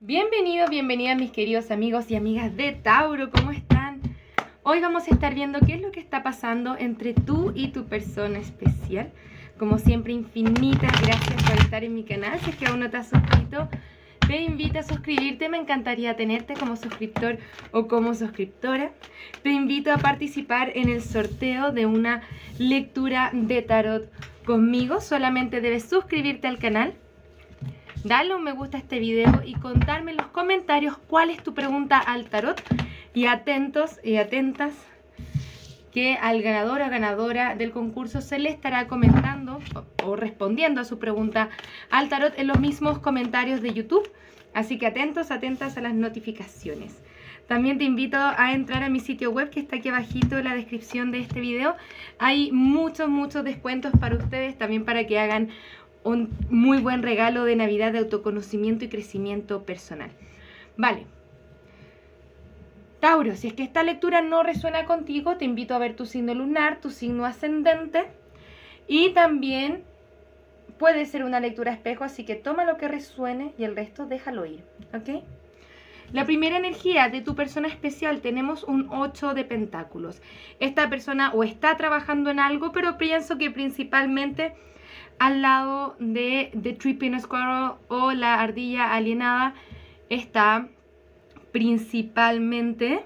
Bienvenidos, bienvenidas mis queridos amigos y amigas de Tauro, ¿cómo están? Hoy vamos a estar viendo qué es lo que está pasando entre tú y tu persona especial. Como siempre, infinitas gracias por estar en mi canal. Si es que aún no te has suscrito, te invito a suscribirte, me encantaría tenerte como suscriptor o como suscriptora. Te invito a participar en el sorteo de una lectura de tarot conmigo. Solamente debes suscribirte al canal, darle un me gusta a este video y contarme en los comentarios cuál es tu pregunta al tarot. Y atentos y atentas, que al ganador o ganadora del concurso se le estará comentando o respondiendo a su pregunta al tarot en los mismos comentarios de YouTube. Así que atentos, atentas a las notificaciones. También te invito a entrar a mi sitio web que está aquí abajito en la descripción de este video. Hay muchos descuentos para ustedes, también para que hagan un muy buen regalo de Navidad de autoconocimiento y crecimiento personal. Vale. Tauro, si es que esta lectura no resuena contigo, te invito a ver tu signo lunar, tu signo ascendente, y también puede ser una lectura espejo, así que toma lo que resuene y el resto déjalo ir, ¿ok? La primera energía de tu persona especial, tenemos un 8 de pentáculos. Esta persona o está trabajando en algo, pero pienso que principalmente al lado de The Tripping Squirrel o la ardilla alienada está principalmente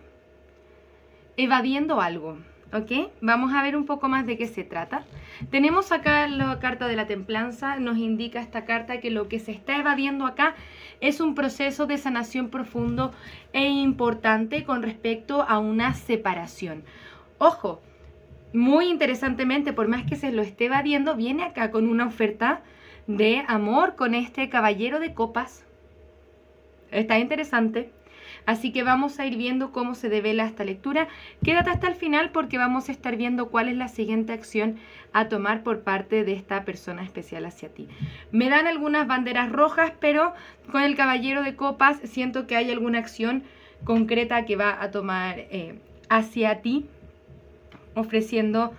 evadiendo algo, ¿ok? Vamos a ver un poco más de qué se trata. Tenemos acá la carta de la templanza, nos indica esta carta que lo que se está evadiendo acá es un proceso de sanación profundo e importante con respecto a una separación. Ojo, muy interesantemente, por más que se lo esté evadiendo, viene acá con una oferta de amor con este caballero de copas. Está interesante. Así que vamos a ir viendo cómo se devela esta lectura. Quédate hasta el final porque vamos a estar viendo cuál es la siguiente acción a tomar por parte de esta persona especial hacia ti. Me dan algunas banderas rojas, pero con el caballero de copas siento que hay alguna acción concreta que va a tomar hacia ti, ofreciendo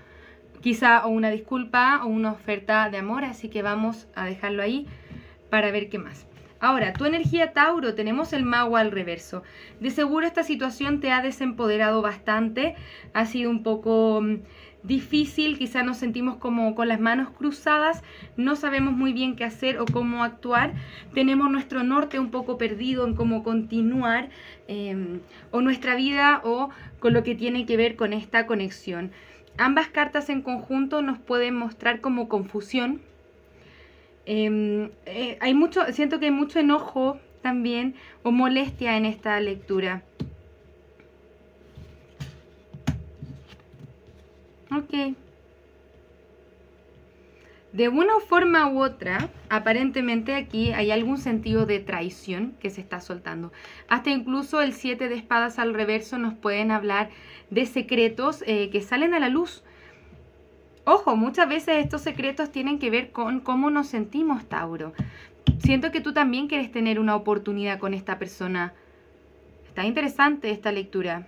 quizá o una disculpa o una oferta de amor. Así que vamos a dejarlo ahí para ver qué más. Ahora, tu energía Tauro, tenemos el mago al reverso. De seguro esta situación te ha desempoderado bastante, ha sido un poco difícil, quizá nos sentimos como con las manos cruzadas, no sabemos muy bien qué hacer o cómo actuar, tenemos nuestro norte un poco perdido en cómo continuar o nuestra vida o con lo que tiene que ver con esta conexión. Ambas cartas en conjunto nos pueden mostrar como confusión. Hay mucho, siento que hay mucho enojo también o molestia en esta lectura. Ok. De una forma u otra, aparentemente aquí hay algún sentido de traición que se está soltando. Hasta incluso el 7 de espadas al reverso nos pueden hablar de secretos que salen a la luz. Ojo, muchas veces estos secretos tienen que ver con cómo nos sentimos, Tauro. Siento que tú también quieres tener una oportunidad con esta persona. Está interesante esta lectura.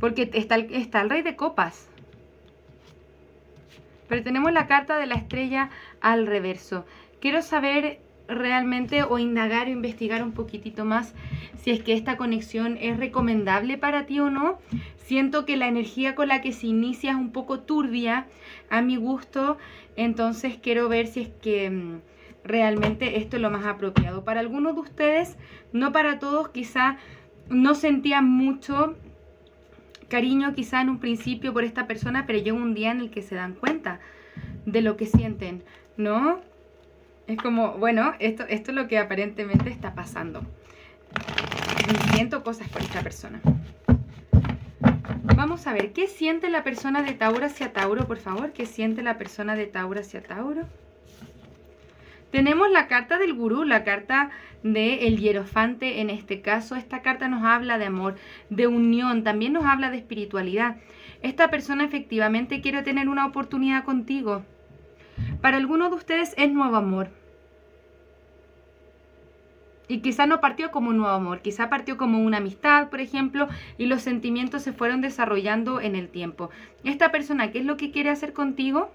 Porque está el rey de copas. Pero tenemos la carta de la estrella al reverso. Quiero saber realmente o indagar o investigar un poquitito más si es que esta conexión es recomendable para ti o no. Siento que la energía con la que se inicia es un poco turbia a mi gusto, entonces quiero ver si es que realmente esto es lo más apropiado. Para algunos de ustedes, no para todos, quizá no sentían mucho cariño quizá en un principio por esta persona, pero llega un día en el que se dan cuenta de lo que sienten, ¿no? Es como, bueno, esto es lo que aparentemente está pasando. Siento cosas por esta persona. Vamos a ver, ¿qué siente la persona de Tauro hacia Tauro, por favor? ¿Qué siente la persona de Tauro hacia Tauro? Tenemos la carta del gurú, la carta del hierofante en este caso. Esta carta nos habla de amor, de unión, también nos habla de espiritualidad. Esta persona efectivamente quiere tener una oportunidad contigo. Para algunos de ustedes es nuevo amor. Y quizá no partió como un nuevo amor, quizá partió como una amistad, por ejemplo, y los sentimientos se fueron desarrollando en el tiempo. Esta persona, ¿qué es lo que quiere hacer contigo?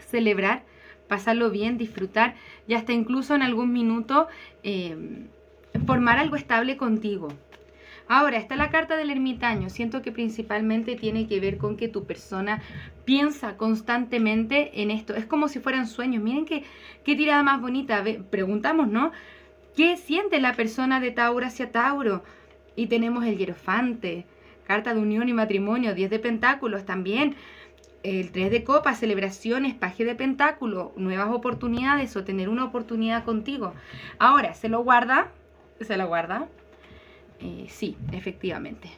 celebrar, pasarlo bien, disfrutar y hasta incluso en algún minuto formar algo estable contigo. Ahora, está la carta del ermitaño. Siento que principalmente tiene que ver con que tu persona piensa constantemente en esto. Es como si fueran sueños. Miren qué tirada más bonita. Preguntamos, ¿no? ¿Qué siente la persona de Tauro hacia Tauro? Y tenemos el hierofante, carta de unión y matrimonio, 10 de pentáculos también, el 3 de copas, celebraciones, paje de pentáculos, nuevas oportunidades o tener una oportunidad contigo. Ahora, ¿se lo guarda? ¿Se lo guarda? Sí, efectivamente.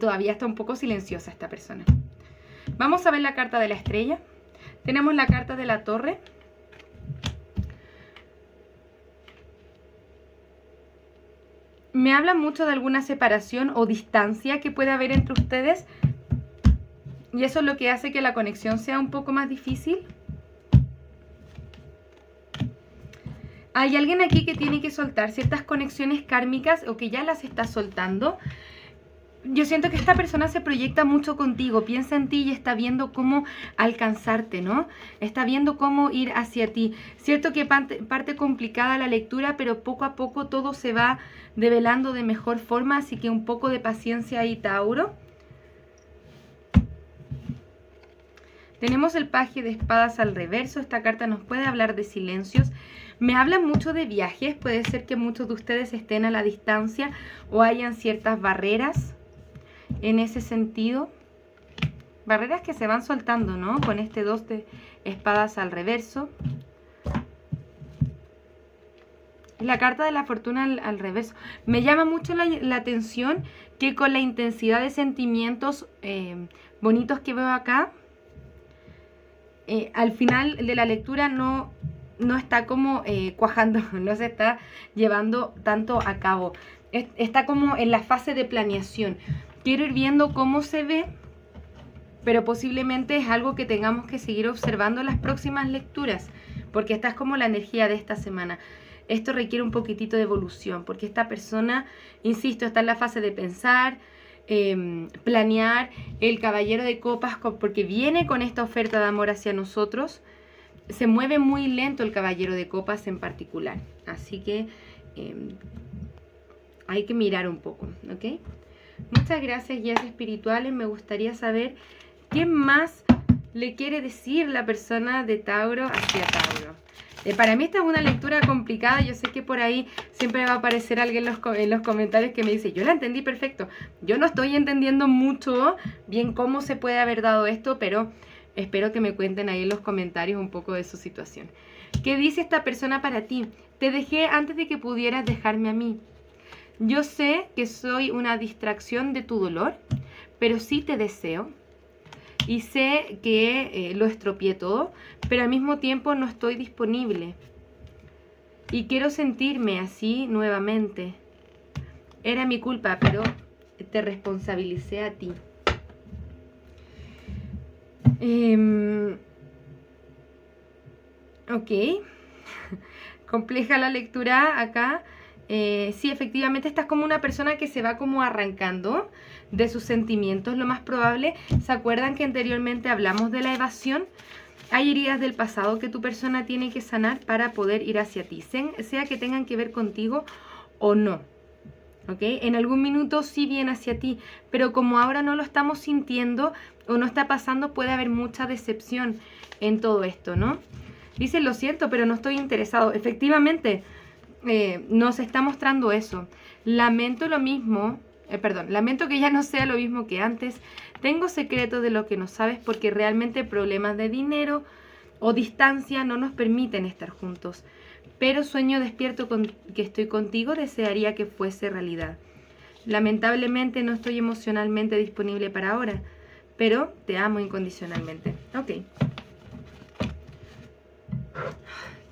Todavía está un poco silenciosa esta persona. Vamos a ver la carta de la estrella. Tenemos la carta de la torre. Me habla mucho de alguna separación o distancia que puede haber entre ustedes. Y eso es lo que hace que la conexión sea un poco más difícil. Hay alguien aquí que tiene que soltar ciertas conexiones kármicas o que ya las está soltando. Yo siento que esta persona se proyecta mucho contigo, piensa en ti y está viendo cómo alcanzarte, ¿no? Está viendo cómo ir hacia ti. Cierto que parte complicada la lectura, pero poco a poco todo se va develando de mejor forma, así que un poco de paciencia ahí, Tauro. Tenemos el paje de espadas al reverso. Esta carta nos puede hablar de silencios. Me hablan mucho de viajes. Puede ser que muchos de ustedes estén a la distancia o hayan ciertas barreras. En ese sentido, barreras que se van soltando, ¿no? Con este 2 de espadas al reverso. La carta de la fortuna al reverso. Me llama mucho la atención que con la intensidad de sentimientos bonitos que veo acá, al final de la lectura no está como cuajando, no se está llevando tanto a cabo. Está como en la fase de planeación. Quiero ir viendo cómo se ve, pero posiblemente es algo que tengamos que seguir observando en las próximas lecturas, porque esta es como la energía de esta semana. Esto requiere un poquitito de evolución, porque esta persona, insisto, está en la fase de pensar, planear. El caballero de copas, porque viene con esta oferta de amor hacia nosotros, se mueve muy lento el caballero de copas en particular. Así que hay que mirar un poco, ¿ok? Muchas gracias, guías espirituales. Me gustaría saber qué más le quiere decir la persona de Tauro hacia Tauro. Para mí esta es una lectura complicada. Yo sé que por ahí siempre va a aparecer alguien en los comentarios que me dice: yo la entendí perfecto. Yo no estoy entendiendo mucho bien cómo se puede haber dado esto, pero espero que me cuenten ahí en los comentarios un poco de su situación. ¿Qué dice esta persona para ti? Te dejé antes de que pudieras dejarme a mí. Yo sé que soy una distracción de tu dolor, pero sí te deseo. Y sé que lo estropeé todo, pero al mismo tiempo no estoy disponible. Y quiero sentirme así nuevamente. Era mi culpa, pero te responsabilicé a ti. Ok. Compleja la lectura acá. Sí, efectivamente estás como una persona que se va como arrancando de sus sentimientos, lo más probable. ¿Se acuerdan que anteriormente hablamos de la evasión? Hay heridas del pasado que tu persona tiene que sanar para poder ir hacia ti, sea que tengan que ver contigo o no, ¿ok? En algún minuto sí viene hacia ti, pero como ahora no lo estamos sintiendo o no está pasando, puede haber mucha decepción en todo esto, ¿no? Dice: lo siento, pero no estoy interesado. Efectivamente, nos está mostrando eso. Lamento lo mismo, lamento que ya no sea lo mismo que antes. Tengo secretos de lo que no sabes, porque realmente problemas de dinero o distancia no nos permiten estar juntos, pero sueño despierto con que estoy contigo. Desearía que fuese realidad. Lamentablemente no estoy emocionalmente disponible para ahora, pero te amo incondicionalmente. Ok.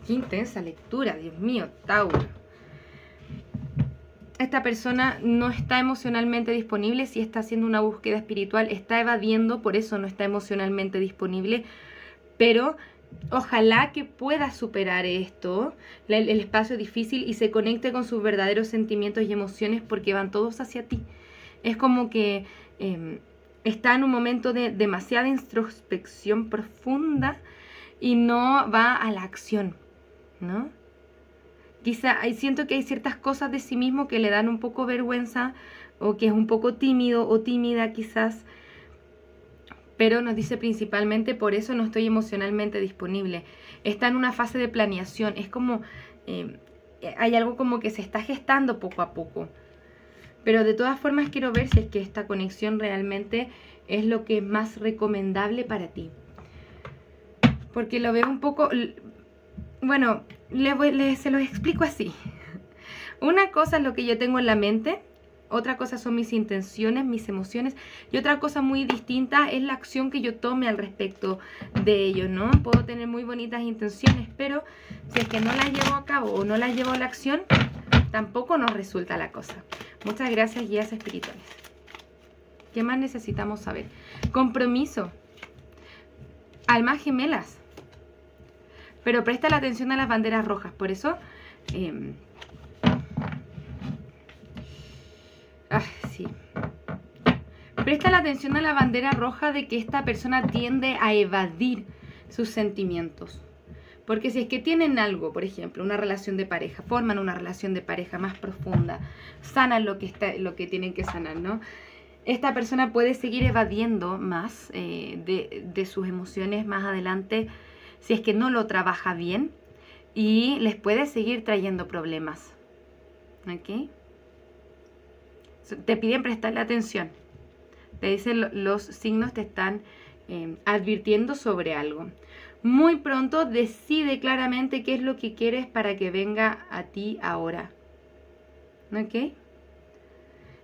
Qué intensa lectura, Dios mío, Tauro. Esta persona no está emocionalmente disponible, sí está haciendo una búsqueda espiritual, está evadiendo, por eso no está emocionalmente disponible, pero ojalá que pueda superar esto, el espacio difícil, y se conecte con sus verdaderos sentimientos y emociones, porque van todos hacia ti. Es como que está en un momento de demasiada introspección profunda y no va a la acción, ¿no? Quizá siento que hay ciertas cosas de sí mismo que le dan un poco vergüenza o que es un poco tímido o tímida quizás, pero nos dice principalmente por eso no estoy emocionalmente disponible. Está en una fase de planeación, es como hay algo como que se está gestando poco a poco. Pero de todas formas quiero ver si es que esta conexión realmente es lo que es más recomendable para ti. Porque lo veo un poco... Bueno, se los explico así. Una cosa es lo que yo tengo en la mente, otra cosa son mis intenciones, mis emociones, y otra cosa muy distinta es la acción que yo tome al respecto de ello, ¿no? Puedo tener muy bonitas intenciones, pero si es que no las llevo a cabo o no las llevo a la acción, tampoco nos resulta la cosa. Muchas gracias, guías espirituales. ¿Qué más necesitamos saber? Compromiso. Almas gemelas. Pero presta la atención a las banderas rojas. Por eso... sí. Presta la atención a la bandera roja de que esta persona tiende a evadir sus sentimientos. Porque si es que tienen algo, por ejemplo, una relación de pareja, forman una relación de pareja más profunda, sanan lo que tienen que sanar, ¿no? Esta persona puede seguir evadiendo más de sus emociones más adelante si es que no lo trabaja bien y les puede seguir trayendo problemas. ¿Ok? Te piden prestarle atención. Te dicen los signos te están advirtiendo sobre algo. Muy pronto decide claramente qué es lo que quieres para que venga a ti ahora. ¿Ok?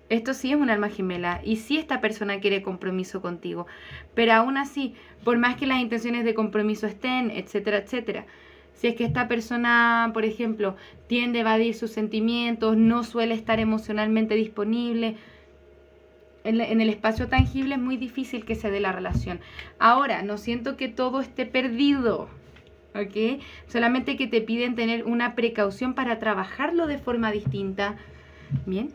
Esto sí es un alma gemela y sí esta persona quiere compromiso contigo. Pero aún así, por más que las intenciones de compromiso estén, etcétera, etcétera, si es que esta persona, por ejemplo, tiende a evadir sus sentimientos, no suele estar emocionalmente disponible, en el espacio tangible es muy difícil que se dé la relación. Ahora, no siento que todo esté perdido, ¿ok? Solamente que te piden tener una precaución para trabajarlo de forma distinta, ¿bien?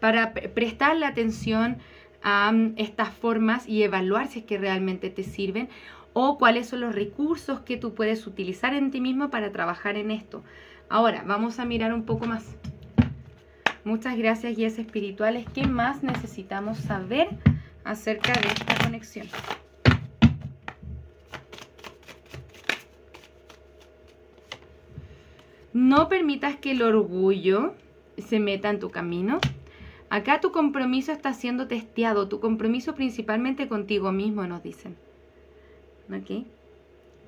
Para prestarle atención a estas formas y evaluar si es que realmente te sirven o cuáles son los recursos que tú puedes utilizar en ti mismo para trabajar en esto. Ahora, vamos a mirar un poco más. Muchas gracias, guías espirituales. ¿Qué más necesitamos saber acerca de esta conexión? No permitas que el orgullo se meta en tu camino. Acá tu compromiso está siendo testeado, tu compromiso principalmente contigo mismo, nos dicen. ¿Ok?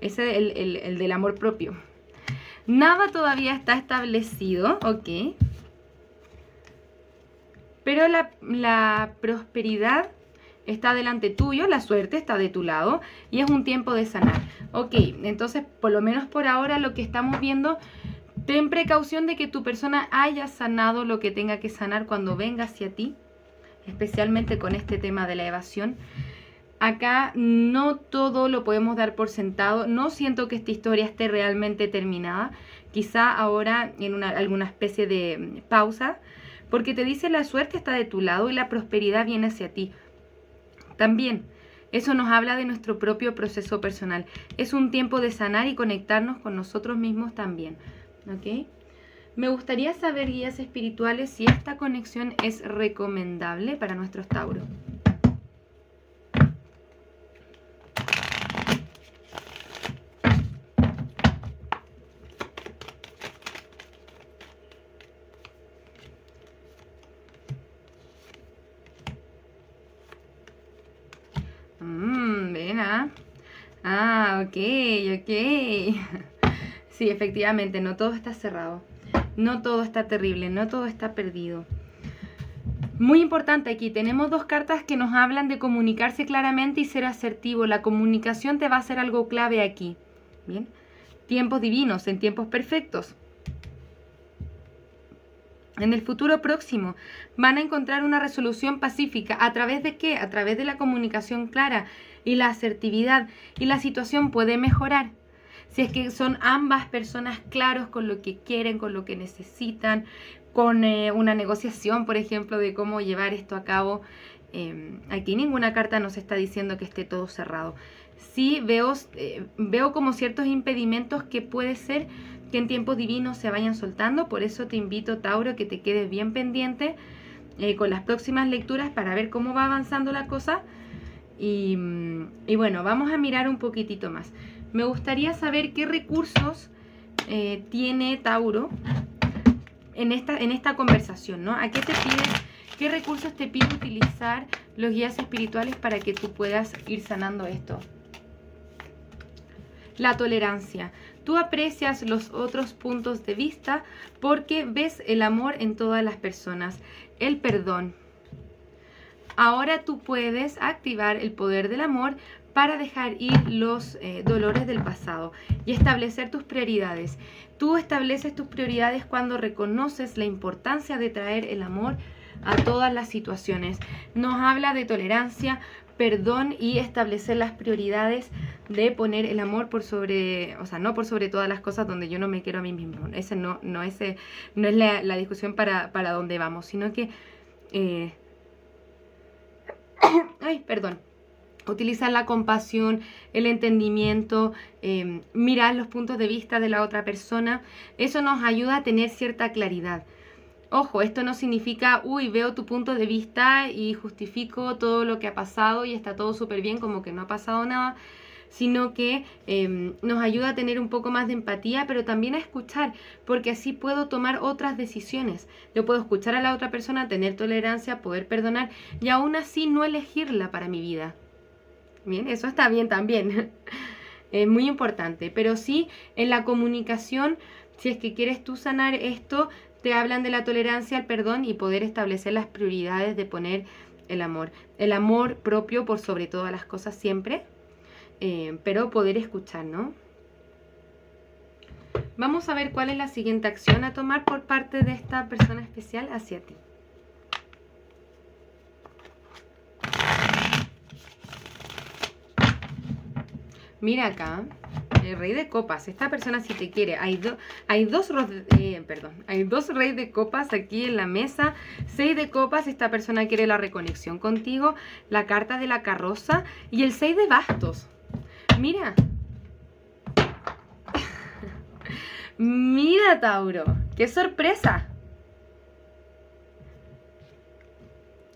Ese es el del amor propio. Nada todavía está establecido, ¿ok? Pero la prosperidad está delante tuyo, la suerte está de tu lado y es un tiempo de sanar. Ok, entonces por lo menos por ahora lo que estamos viendo, ten precaución de que tu persona haya sanado lo que tenga que sanar cuando venga hacia ti, especialmente con este tema de la evasión. Acá no todo lo podemos dar por sentado, no siento que esta historia esté realmente terminada, quizá ahora en alguna especie de pausa, porque te dice la suerte está de tu lado y la prosperidad viene hacia ti. También, eso nos habla de nuestro propio proceso personal. Es un tiempo de sanar y conectarnos con nosotros mismos también. ¿Ok? Me gustaría saber, guías espirituales, si esta conexión es recomendable para nuestros Tauro. Ok. Sí, efectivamente, no todo está cerrado. No todo está terrible, no todo está perdido. Muy importante aquí, tenemos dos cartas que nos hablan de comunicarse claramente y ser asertivo. La comunicación te va a ser algo clave aquí. Bien. Tiempos divinos, en tiempos perfectos. En el futuro próximo van a encontrar una resolución pacífica. ¿A través de qué? A través de la comunicación clara y la asertividad. Y la situación puede mejorar. Si es que son ambas personas claros con lo que quieren, con lo que necesitan, con una negociación, por ejemplo, de cómo llevar esto a cabo. Aquí ninguna carta nos está diciendo que esté todo cerrado. Sí veo como ciertos impedimentos que puede ser que en tiempos divinos se vayan soltando. Por eso te invito, Tauro, que te quedes bien pendiente con las próximas lecturas para ver cómo va avanzando la cosa. Y bueno, vamos a mirar un poquitito más. Me gustaría saber qué recursos tiene Tauro en esta conversación, ¿no? ¿A qué te pides? ¿Qué recursos te pide utilizar los guías espirituales para que tú puedas ir sanando esto? La tolerancia. Tú aprecias los otros puntos de vista porque ves el amor en todas las personas. El perdón. Ahora tú puedes activar el poder del amor para dejar ir los dolores del pasado y establecer tus prioridades. Tú estableces tus prioridades cuando reconoces la importancia de traer el amor a todas las situaciones. Nos habla de tolerancia, perdón y establecer las prioridades, de poner el amor por sobre, o sea, no por sobre todas las cosas, donde yo no me quiero a mí mismo. Ese no es la discusión para dónde vamos, sino que ay, perdón. Utilizar la compasión, el entendimiento, mirar los puntos de vista de la otra persona. Eso nos ayuda a tener cierta claridad. Ojo, esto no significa, uy, veo tu punto de vista y justifico todo lo que ha pasado y está todo súper bien, como que no ha pasado nada, sino que nos ayuda a tener un poco más de empatía, pero también a escuchar, porque así puedo tomar otras decisiones. Yo puedo escuchar a la otra persona, tener tolerancia, poder perdonar y aún así no elegirla para mi vida. Bien, eso está bien también. Es muy importante, pero sí en la comunicación, si es que quieres tú sanar esto, te hablan de la tolerancia, el perdón y poder establecer las prioridades de poner el amor propio por sobre todas las cosas siempre, pero poder escuchar, ¿no? Vamos a ver cuál es la siguiente acción a tomar por parte de esta persona especial hacia ti. Mira acá, el rey de copas. Esta persona, si te quiere, hay dos rey de copas aquí en la mesa. 6 de copas, esta persona quiere la reconexión contigo. La carta de la carroza y el 6 de bastos. Mira. Mira, Tauro, qué sorpresa.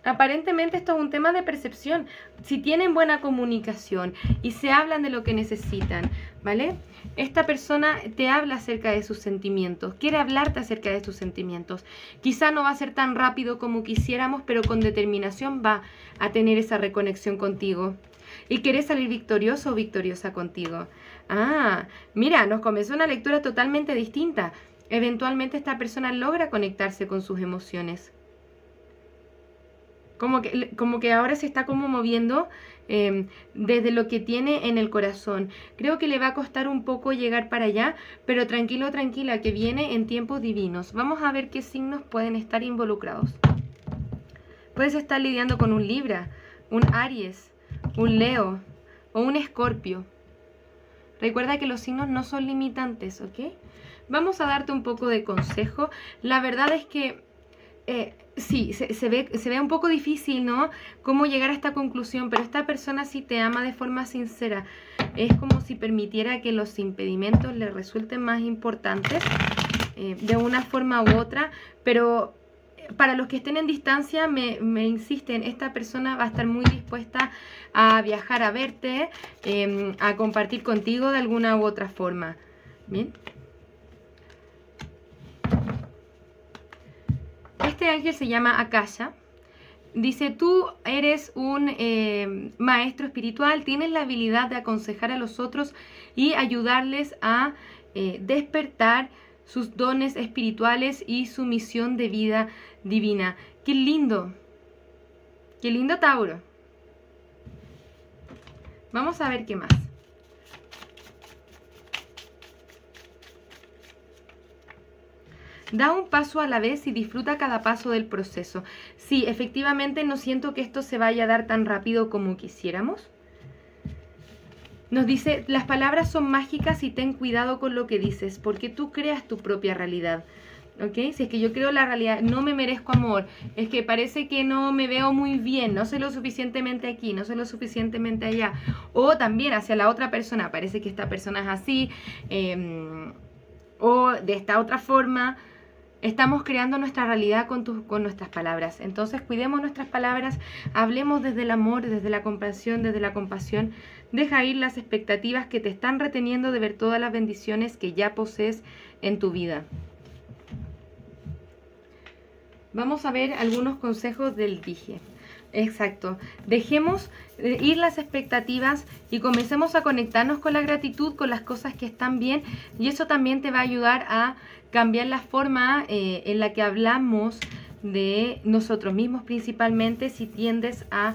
Aparentemente esto es un tema de percepción. Si tienen buena comunicación y se hablan de lo que necesitan, ¿vale? Esta persona te habla acerca de sus sentimientos, quiere hablarte acerca de sus sentimientos. Quizá no va a ser tan rápido como quisiéramos, pero con determinación va a tener esa reconexión contigo. Y quiere salir victorioso o victoriosa contigo. Ah, mira, nos comenzó una lectura totalmente distinta. Eventualmente esta persona logra conectarse con sus emociones. Como que ahora se está como moviendo desde lo que tiene en el corazón. Creo que le va a costar un poco llegar para allá, pero tranquilo, tranquila, que viene en tiempos divinos. Vamos a ver qué signos pueden estar involucrados. Puedes estar lidiando con un Libra, un Aries, un Leo o un Escorpio. Recuerda que los signos no son limitantes, ¿ok? Vamos a darte un poco de consejo. La verdad es que sí, se ve un poco difícil, ¿no? Cómo llegar a esta conclusión, pero esta persona sí te ama de forma sincera. Es como si permitiera que los impedimentos le resulten más importantes de una forma u otra, pero para los que estén en distancia, me insisten, esta persona va a estar muy dispuesta a viajar a verte, a compartir contigo de alguna u otra forma. Bien. Este ángel se llama Akasha. Dice, tú eres un maestro espiritual, tienes la habilidad de aconsejar a los otros y ayudarles a despertar sus dones espirituales y su misión de vida divina. ¡Qué lindo! ¡Qué lindo, Tauro! Vamos a ver qué más. Da un paso a la vez y disfruta cada paso del proceso. Sí, efectivamente no siento que esto se vaya a dar tan rápido como quisiéramos. Nos dice, las palabras son mágicas y ten cuidado con lo que dices, porque tú creas tu propia realidad. ¿ok? Si es que yo creo la realidad, no me merezco amor, es que parece que no me veo muy bien, no soy lo suficientemente aquí, no soy lo suficientemente allá, o también hacia la otra persona, parece que esta persona es así, o de esta otra forma. Estamos creando nuestra realidad con nuestras palabras. Entonces cuidemos nuestras palabras, hablemos desde el amor, desde la compasión. Deja ir las expectativas que te están reteniendo de ver todas las bendiciones que ya posees en tu vida. Vamos a ver algunos consejos del dije. Exacto. Dejemos ir las expectativas y comencemos a conectarnos con la gratitud, con las cosas que están bien, y eso también te va a ayudar a cambiar la forma en la que hablamos de nosotros mismos, principalmente si tiendes a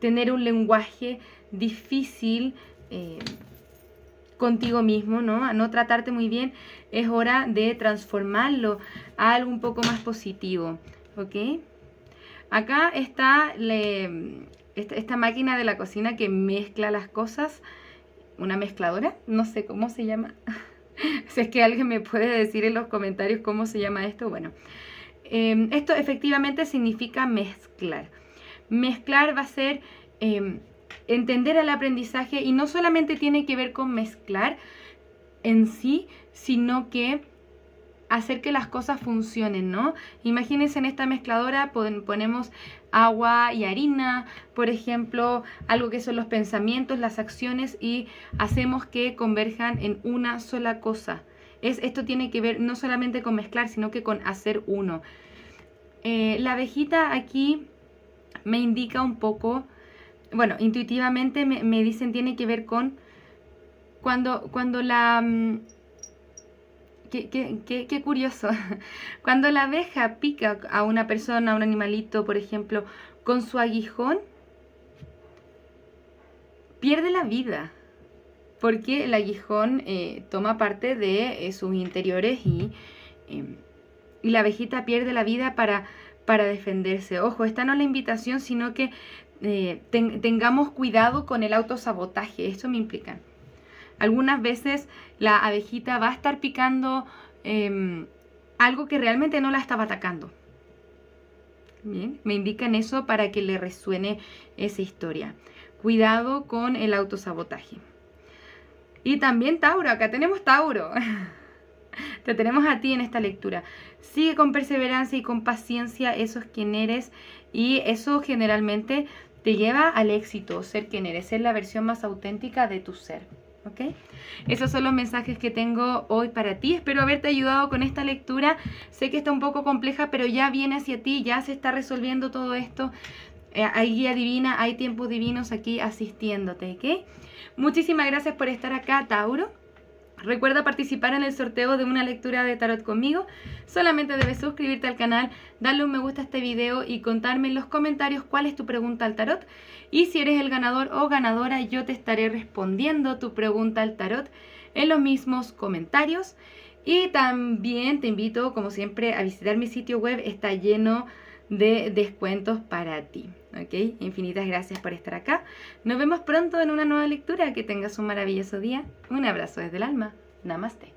tener un lenguaje difícil contigo mismo, ¿no? A no tratarte muy bien. Es hora de transformarlo a algo un poco más positivo, ¿ok? Acá está esta máquina de la cocina que mezcla las cosas, una mezcladora, no sé cómo se llama, si es que alguien me puede decir en los comentarios cómo se llama esto. Bueno, esto efectivamente significa mezclar. Mezclar va a ser entender el aprendizaje, y no solamente tiene que ver con mezclar en sí, sino que hacer que las cosas funcionen, ¿no? Imagínense, en esta mezcladora ponemos agua y harina, por ejemplo, algo que son los pensamientos, las acciones, y hacemos que converjan en una sola cosa. Esto tiene que ver no solamente con mezclar, sino que con hacer uno. La abejita aquí me indica un poco, bueno, intuitivamente me dicen tiene que ver con cuando la... Qué curioso. Cuando la abeja pica a una persona, a un animalito, por ejemplo, con su aguijón, pierde la vida, porque el aguijón toma parte de sus interiores y la abejita pierde la vida para defenderse. Ojo, esta no es la invitación, sino que tengamos cuidado con el autosabotaje. Esto me implica. Algunas veces la abejita va a estar picando algo que realmente no la estaba atacando. Bien, me indican eso para que le resuene esa historia. Cuidado con el autosabotaje. Y también Tauro, acá tenemos Tauro. Te tenemos a ti en esta lectura. Sigue con perseverancia y con paciencia, eso es quien eres, y eso generalmente te lleva al éxito, ser quien eres, ser la versión más auténtica de tu ser. ¿Okay? Esos son los mensajes que tengo hoy para ti. Espero haberte ayudado con esta lectura. Sé que está un poco compleja, pero ya viene hacia ti, ya se está resolviendo todo esto. Hay guía divina, hay tiempos divinos aquí asistiéndote, ¿okay? Muchísimas gracias por estar acá, Tauro. Recuerda participar en el sorteo de una lectura de tarot conmigo. Solamente debes suscribirte al canal, darle un me gusta a este video y contarme en los comentarios cuál es tu pregunta al tarot. Y si eres el ganador o ganadora, yo te estaré respondiendo tu pregunta al tarot en los mismos comentarios. Y también te invito, como siempre, a visitar mi sitio web. Está lleno de descuentos para ti, ¿ok? Infinitas gracias por estar acá. Nos vemos pronto en una nueva lectura. Que tengas un maravilloso día. Un abrazo desde el alma. Namaste.